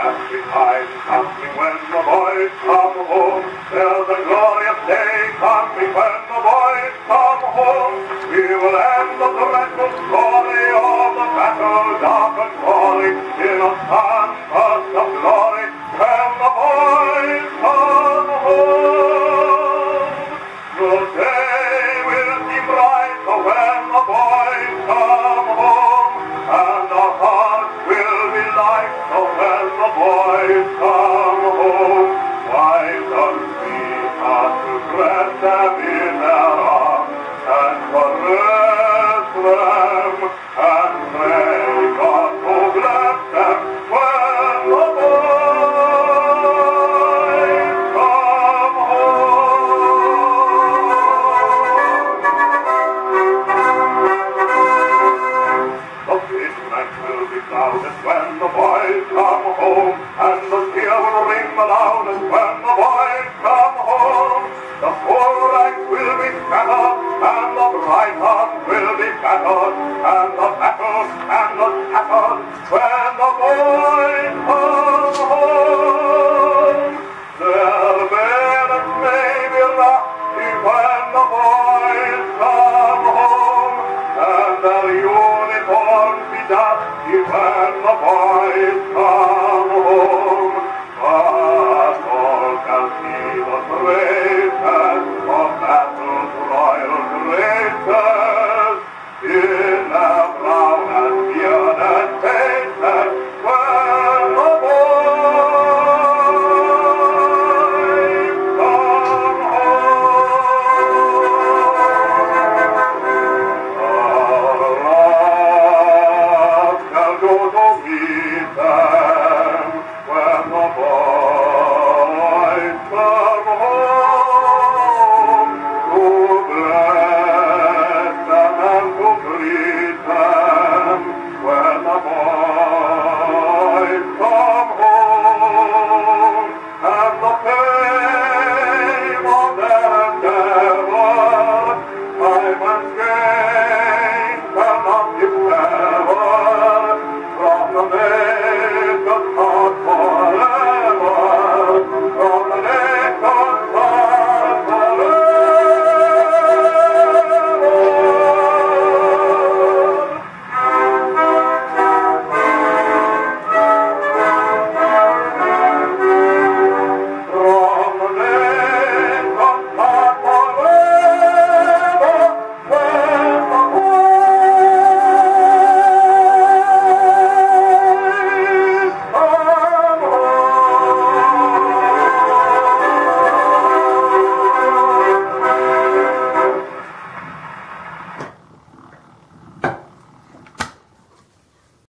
happy times, happy when the boys come home. There's a glorious day coming when the boys come home. We will end the dreadful story of the battle dark and hoary in a sunburst of glory when the boys come home. The day will seem brighter when the boys come home, and our hearts will be lighter when the boys come home. Why don't we have to dress them in their arms and caress them and pray God to bless them when the boys come home? The midnight will be clouded when the boys come home, and the cheer will ring the loudest when the boys come home. The whole ranks will be scattered, and the bright arms will be battered, and the battle and the tatters when